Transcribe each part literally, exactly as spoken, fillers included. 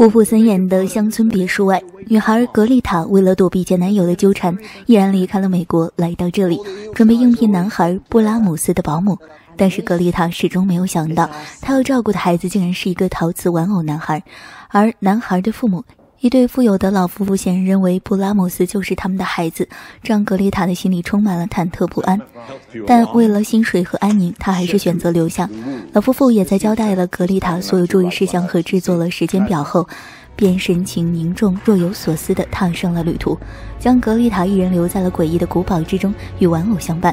顾富森演的乡村别墅外，女孩格丽塔为了躲避前男友的纠缠，毅然离开了美国，来到这里，准备应聘男孩布拉姆斯的保姆。但是格丽塔始终没有想到，她要照顾的孩子竟然是一个陶瓷玩偶男孩，而男孩的父母，一对富有的老夫妇，显然认为布拉姆斯就是他们的孩子，这让格丽塔的心里充满了忐忑不安。但为了薪水和安宁，她还是选择留下。老夫妇也在交代了格丽塔所有注意事项和制作了时间表后，便神情凝重、若有所思地踏上了旅途，将格丽塔一人留在了诡异的古堡之中，与玩偶相伴。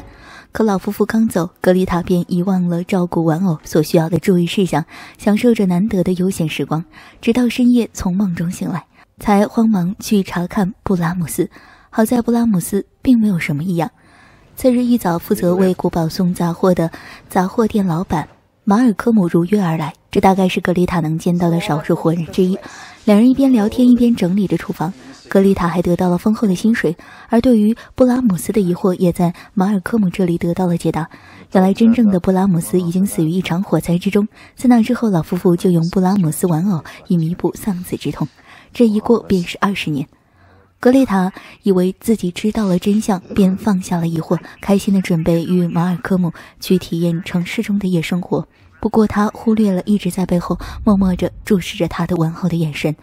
可老夫妇刚走，格丽塔便遗忘了照顾玩偶所需要的注意事项，享受着难得的悠闲时光，直到深夜从梦中醒来，才慌忙去查看布拉姆斯。好在布拉姆斯并没有什么异样。次日一早，负责为古堡送杂货的杂货店老板马尔科姆如约而来，这大概是格丽塔能见到的少数活人之一。两人一边聊天一边整理着厨房，格丽塔还得到了丰厚的薪水，而对于布拉姆斯的疑惑也在马尔科姆这里得到了解答。原来真正的布拉姆斯已经死于一场火灾之中，在那之后老夫妇就用布拉姆斯玩偶以弥补丧子之痛，这一过便是二十年。格丽塔以为自己知道了真相，便放下了疑惑，开心地准备与马尔科姆去体验城市中的夜生活。不过她忽略了一直在背后默默着注视着她的玩偶的眼神。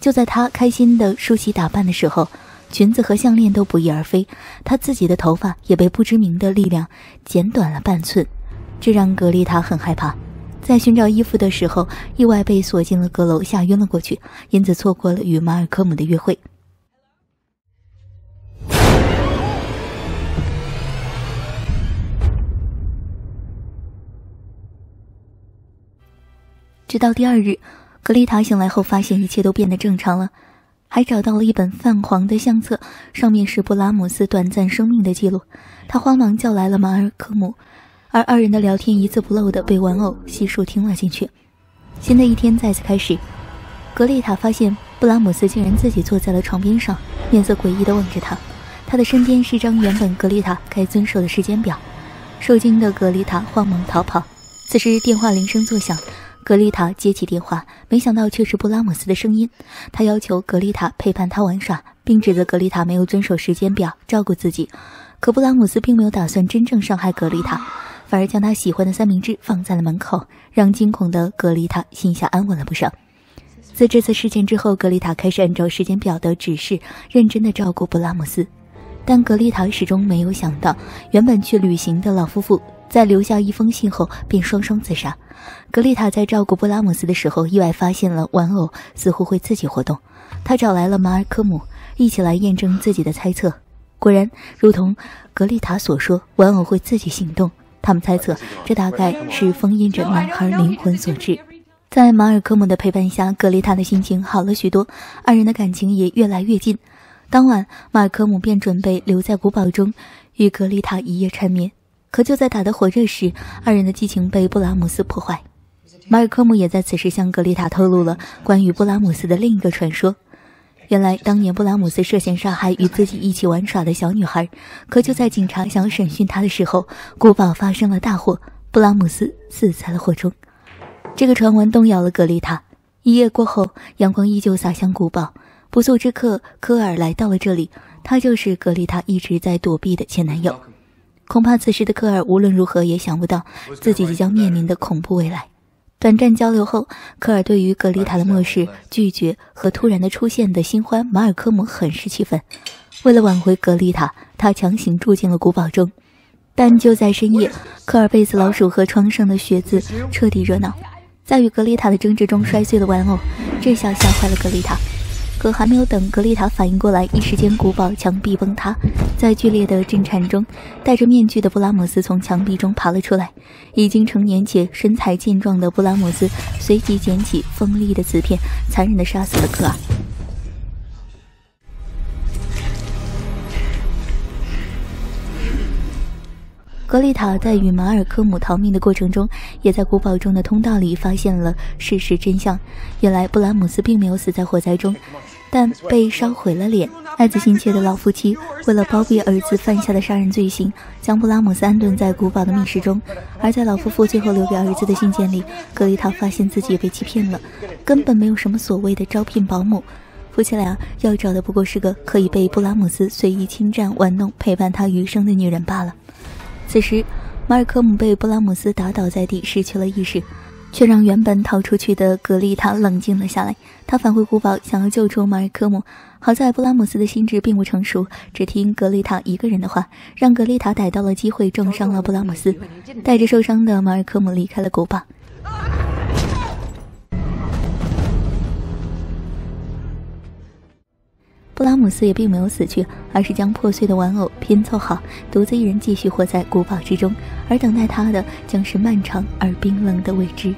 就在她开心地梳洗打扮的时候，裙子和项链都不翼而飞，她自己的头发也被不知名的力量剪短了半寸，这让格丽塔很害怕。在寻找衣服的时候，意外被锁进了阁楼，吓晕了过去，因此错过了与马尔科姆的约会。直到第二日，格丽塔醒来后发现一切都变得正常了，还找到了一本泛黄的相册，上面是布拉姆斯短暂生命的记录。她慌忙叫来了马尔科姆，而二人的聊天一字不漏地被玩偶悉数听了进去。新的一天再次开始，格丽塔发现布拉姆斯竟然自己坐在了床边上，面色诡异地望着她。她的身边是张原本格丽塔该遵守的时间表，受惊的格丽塔慌忙逃跑。此时电话铃声作响，格丽塔接起电话，没想到却是布拉姆斯的声音。他要求格丽塔陪伴他玩耍，并指责格丽塔没有遵守时间表，照顾自己。可布拉姆斯并没有打算真正伤害格丽塔，反而将他喜欢的三明治放在了门口，让惊恐的格丽塔心下安稳了不少。自这次事件之后，格丽塔开始按照时间表的指示，认真地照顾布拉姆斯。但格丽塔始终没有想到，原本去旅行的老夫妇在留下一封信后便双双自杀。格丽塔在照顾布拉姆斯的时候，意外发现了玩偶似乎会自己活动，她找来了马尔科姆一起来验证自己的猜测。果然如同格丽塔所说，玩偶会自己行动，他们猜测这大概是封印着男孩灵魂所致。在马尔科姆的陪伴下，格丽塔的心情好了许多，二人的感情也越来越近。当晚马尔科姆便准备留在古堡中与格丽塔一夜缠绵，可就在打得火热时，二人的激情被布拉姆斯破坏。马尔科姆也在此时向格丽塔透露了关于布拉姆斯的另一个传说。原来当年布拉姆斯涉嫌杀害与自己一起玩耍的小女孩，可就在警察想要审讯她的时候，古堡发生了大火，布拉姆斯死在了火中。这个传闻动摇了格丽塔。一夜过后，阳光依旧洒向古堡，不速之客科尔来到了这里，他就是格丽塔一直在躲避的前男友。恐怕此时的科尔无论如何也想不到自己即将面临的恐怖未来。短暂交流后，科尔对于格丽塔的漠视、拒绝和突然的出现的新欢马尔科姆很是气愤。为了挽回格丽塔，他强行住进了古堡中。但就在深夜，科尔被死老鼠和窗上的血渍彻底惹恼，在与格丽塔的争执中摔碎了玩偶，这下吓坏了格丽塔。可还没有等格丽塔反应过来，一时间古堡墙壁崩塌，在剧烈的震颤中，戴着面具的布拉姆斯从墙壁中爬了出来。已经成年且身材健壮的布拉姆斯随即捡起锋利的瓷片，残忍地杀死了科尔。格丽塔在与马尔科姆逃命的过程中，也在古堡中的通道里发现了事实真相。原来布拉姆斯并没有死在火灾中，但被烧毁了脸。爱子心切的老夫妻为了包庇儿子犯下的杀人罪行，将布拉姆斯安顿在古堡的密室中。而在老夫妇最后留给儿子的信件里，格丽塔发现自己也被欺骗了，根本没有什么所谓的招聘保姆。夫妻俩要找的不过是个可以被布拉姆斯随意侵占、玩弄、陪伴他余生的女人罢了。此时，马尔科姆被布拉姆斯打倒在地，失去了意识，却让原本逃出去的格丽塔冷静了下来。她返回古堡，想要救出马尔科姆。好在布拉姆斯的心智并不成熟，只听格丽塔一个人的话，让格丽塔逮到了机会，重伤了布拉姆斯。带着受伤的马尔科姆离开了古堡。布拉姆斯也并没有死去，而是将破碎的玩偶拼凑好，独自一人继续活在古堡之中，而等待他的将是漫长而冰冷的未知。